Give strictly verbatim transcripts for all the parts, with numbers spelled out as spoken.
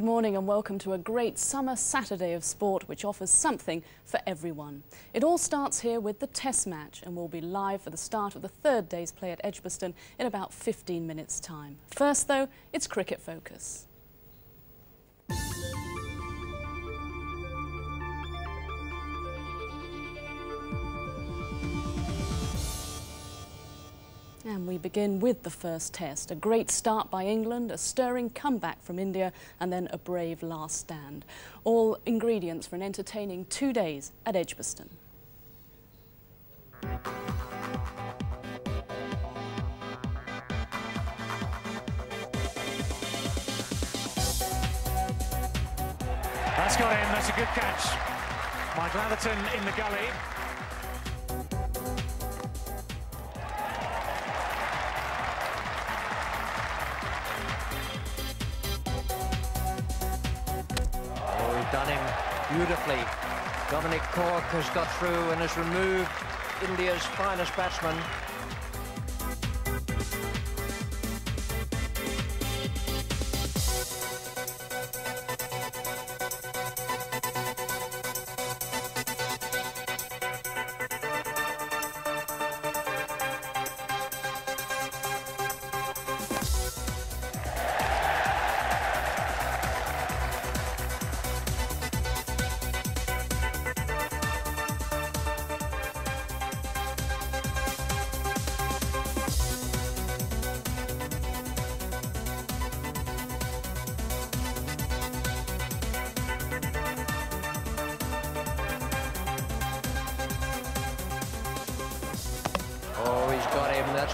Good morning and welcome to a great summer Saturday of sport which offers something for everyone. It all starts here with the Test match and we'll be live for the start of the third day's play at Edgbaston in about fifteen minutes time. First though, it's Cricket Focus. And we begin with the first test. A great start by England, a stirring comeback from India and then a brave last stand. All ingredients for an entertaining two days at Edgbaston. That's got in, that's a good catch. Michael Atherton in the gully. Done him beautifully. Dominic Cork has got through and has removed India's finest batsman.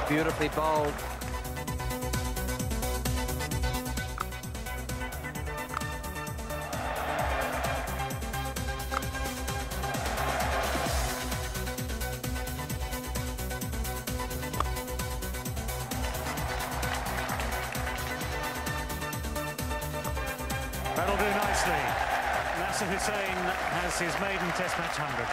Beautifully bowled. That'll do nicely. Nasser Hussain has his maiden Test match hundred.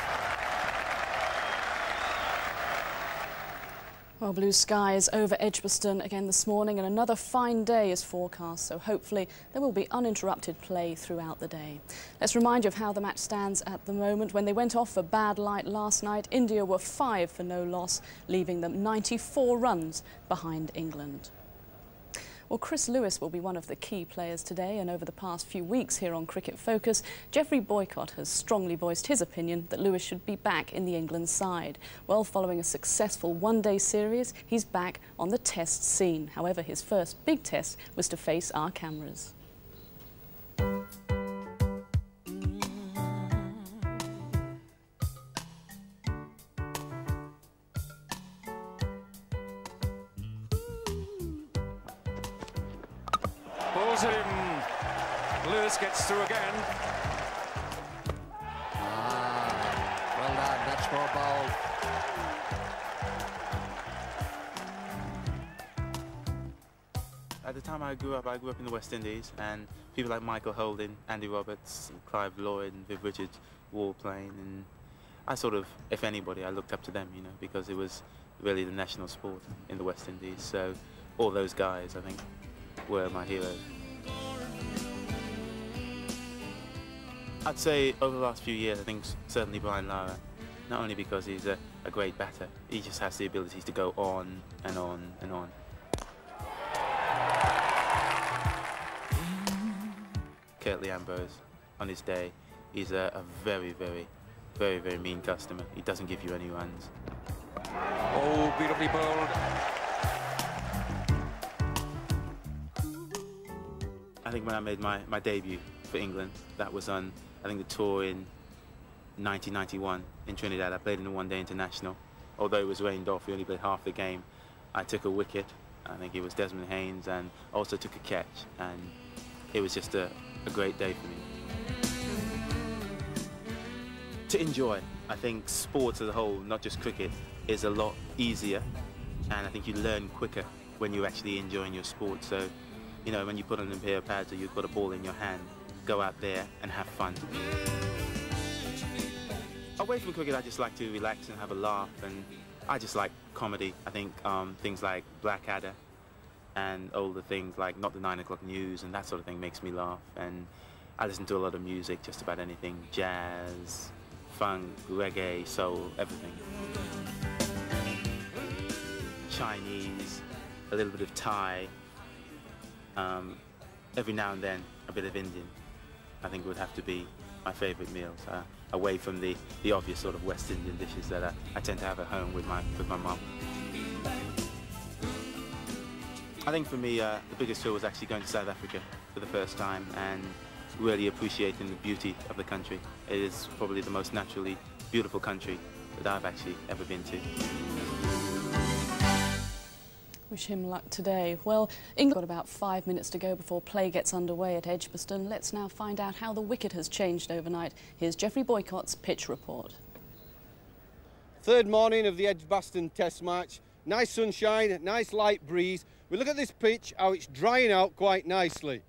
Well, blue skies over Edgbaston again this morning and another fine day is forecast, so hopefully there will be uninterrupted play throughout the day. Let's remind you of how the match stands at the moment. When they went off for bad light last night, India were five for no loss, leaving them ninety-four runs behind England. Well, Chris Lewis will be one of the key players today, and over the past few weeks here on Cricket Focus, Geoffrey Boycott has strongly voiced his opinion that Lewis should be back in the England side. Well, following a successful one-day series, he's back on the Test scene. However, his first big test was to face our cameras. Lewis gets through again. Ah, well done, that's more bold. At the time I grew up, I grew up in the West Indies, and people like Michael Holding, Andy Roberts, and Clive Lloyd and Viv Richards were all playing, and I sort of, if anybody, I looked up to them, you know, because it was really the national sport in the West Indies, so all those guys, I think, were my heroes. I'd say over the last few years, I think certainly Brian Lara, not only because he's a, a great batter, he just has the ability to go on and on and on. Curtly Ambrose, on his day, he's a, a very, very, very, very mean customer. He doesn't give you any runs. Oh, beautifully bowled. I think when I made my, my debut for England, that was on, I think, the tour in nineteen ninety-one in Trinidad. I played in the one-day international. Although it was rained off, we only played half the game. I took a wicket, I think it was Desmond Haynes, and also took a catch. And it was just a, a great day for me. To enjoy, I think sports as a whole, not just cricket, is a lot easier. And I think you learn quicker when you're actually enjoying your sport. So, you know, when you put on a pair of pads or you've got a ball in your hand, go out there and have fun. Away from cricket, I just like to relax and have a laugh, and I just like comedy. I think um, things like Blackadder and older things like Not The Nine O'Clock News and that sort of thing makes me laugh. And I listen to a lot of music, just about anything, jazz, funk, reggae, soul, everything. Chinese, a little bit of Thai, um, every now and then a bit of Indian, I think would have to be my favourite meals, uh, away from the, the obvious sort of West Indian dishes that I, I tend to have at home with my, with my mum. I think for me, uh, the biggest thrill was actually going to South Africa for the first time and really appreciating the beauty of the country. It is probably the most naturally beautiful country that I've actually ever been to. Wish him luck today. Well, England got about five minutes to go before play gets underway at Edgbaston. Let's now find out how the wicket has changed overnight. Here's Geoffrey Boycott's pitch report. Third morning of the Edgbaston Test match. Nice sunshine, nice light breeze. We look at this pitch, how it's drying out quite nicely.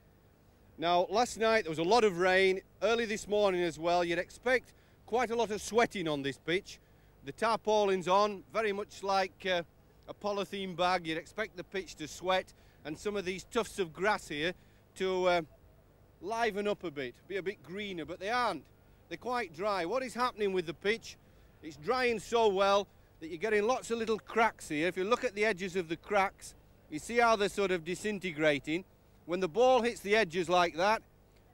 Now, last night there was a lot of rain, early this morning as well. You'd expect quite a lot of sweating on this pitch. The tarpaulin's on, very much like Uh, a polythene bag. You'd expect the pitch to sweat and some of these tufts of grass here to uh, liven up a bit, be a bit greener, but they aren't. They're quite dry. What is happening with the pitch? It's drying so well that you're getting lots of little cracks here. If you look at the edges of the cracks, you see how they're sort of disintegrating. When the ball hits the edges like that,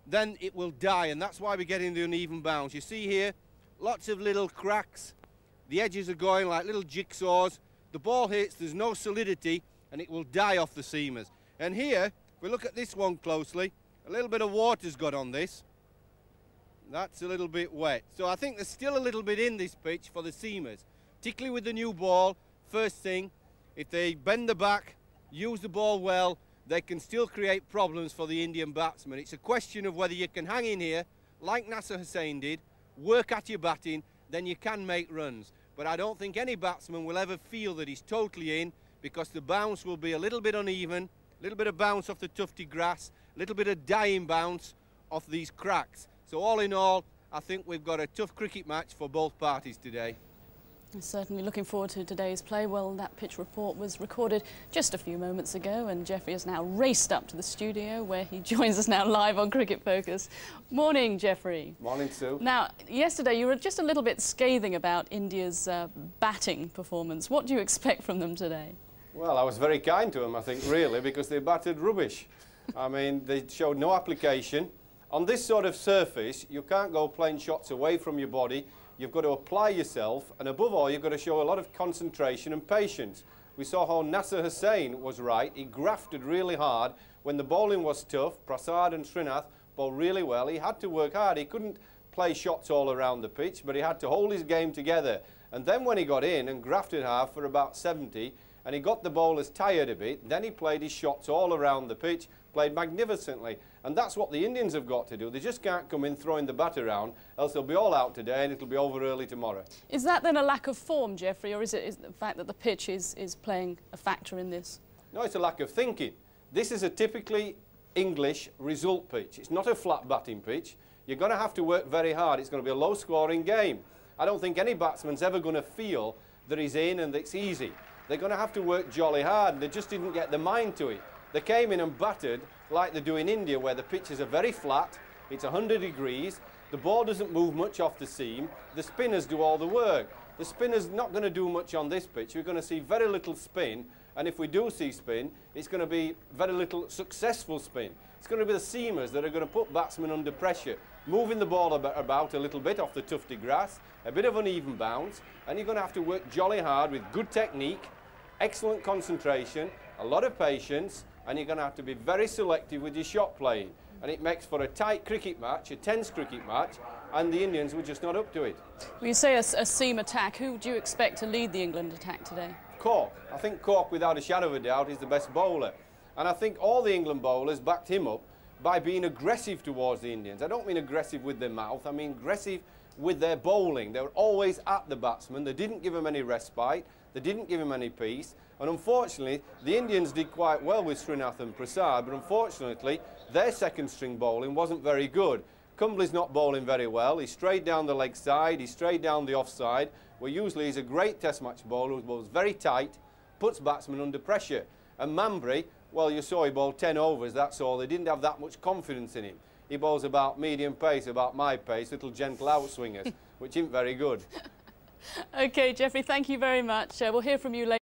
then it will die, and that's why we're getting the uneven bounce. You see here, lots of little cracks. The edges are going like little jigsaws. The ball hits, there's no solidity, and it will die off the seamers. And here, if we look at this one closely, a little bit of water's got on this. That's a little bit wet. So I think there's still a little bit in this pitch for the seamers, particularly with the new ball. First thing, if they bend the back, use the ball well, they can still create problems for the Indian batsman. It's a question of whether you can hang in here, like Nasser Hussain did, work at your batting, then you can make runs. But I don't think any batsman will ever feel that he's totally in, because the bounce will be a little bit uneven, a little bit of bounce off the tufty grass, a little bit of dying bounce off these cracks. So all in all, I think we've got a tough cricket match for both parties today. I'm certainly looking forward to today's play. Well, that pitch report was recorded just a few moments ago, and Geoffrey has now raced up to the studio where he joins us now live on Cricket Focus. Morning, Geoffrey. Morning, Sue. Now, yesterday you were just a little bit scathing about India's uh, batting performance. What do you expect from them today? Well, I was very kind to them, I think, really, because they batted rubbish. I mean, they showed no application. On this sort of surface, you can't go playing shots away from your body. You've got to apply yourself, and above all, you've got to show a lot of concentration and patience. We saw how Nasser Hussain was right. He grafted really hard. When the bowling was tough, Prasad and Srinath bowled really well. He had to work hard. He couldn't play shots all around the pitch, but he had to hold his game together. And then when he got in and grafted hard for about seventy, and he got the bowlers tired a bit, then he played his shots all around the pitch, played magnificently. And that's what the Indians have got to do. They just can't come in throwing the bat around, else they'll be all out today and it'll be over early tomorrow. Is that then a lack of form, Geoffrey, or is it is the fact that the pitch is, is playing a factor in this? No, it's a lack of thinking. This is a typically English result pitch. It's not a flat batting pitch. You're going to have to work very hard. It's going to be a low-scoring game. I don't think any batsman's ever going to feel that he's in and that it's easy. They're going to have to work jolly hard, and they just didn't get the mind to it. They came in and battered like they do in India, where the pitches are very flat, it's one hundred degrees, the ball doesn't move much off the seam, the spinners do all the work. The spinner's not going to do much on this pitch. We're going to see very little spin, and if we do see spin, it's going to be very little successful spin. It's going to be the seamers that are going to put batsmen under pressure, moving the ball about a little bit off the tufty grass, a bit of uneven bounce, and you're going to have to work jolly hard with good technique, excellent concentration, a lot of patience, and you're going to have to be very selective with your shot playing. And it makes for a tight cricket match, a tense cricket match, and the Indians were just not up to it. Well, you say a, a seam attack. Who do you expect to lead the England attack today? Cork. I think Cork, without a shadow of a doubt, is the best bowler. And I think all the England bowlers backed him up by being aggressive towards the Indians. I don't mean aggressive with their mouth, I mean aggressive with their bowling. They were always at the batsman. They didn't give him any respite. They didn't give him any peace. And unfortunately, the Indians did quite well with Srinath and Prasad, but unfortunately, their second-string bowling wasn't very good. Cumbly's not bowling very well. He's straight down the leg side. He's straight down the off side, where usually he's a great test match bowler who bowls very tight, puts batsmen under pressure. And Mambry well, you saw he bowled ten overs, that's all. They didn't have that much confidence in him. He bowls about medium pace, about my pace, little gentle outswingers, which isn't very good. OK, Geoffrey, thank you very much. Uh, we'll hear from you later.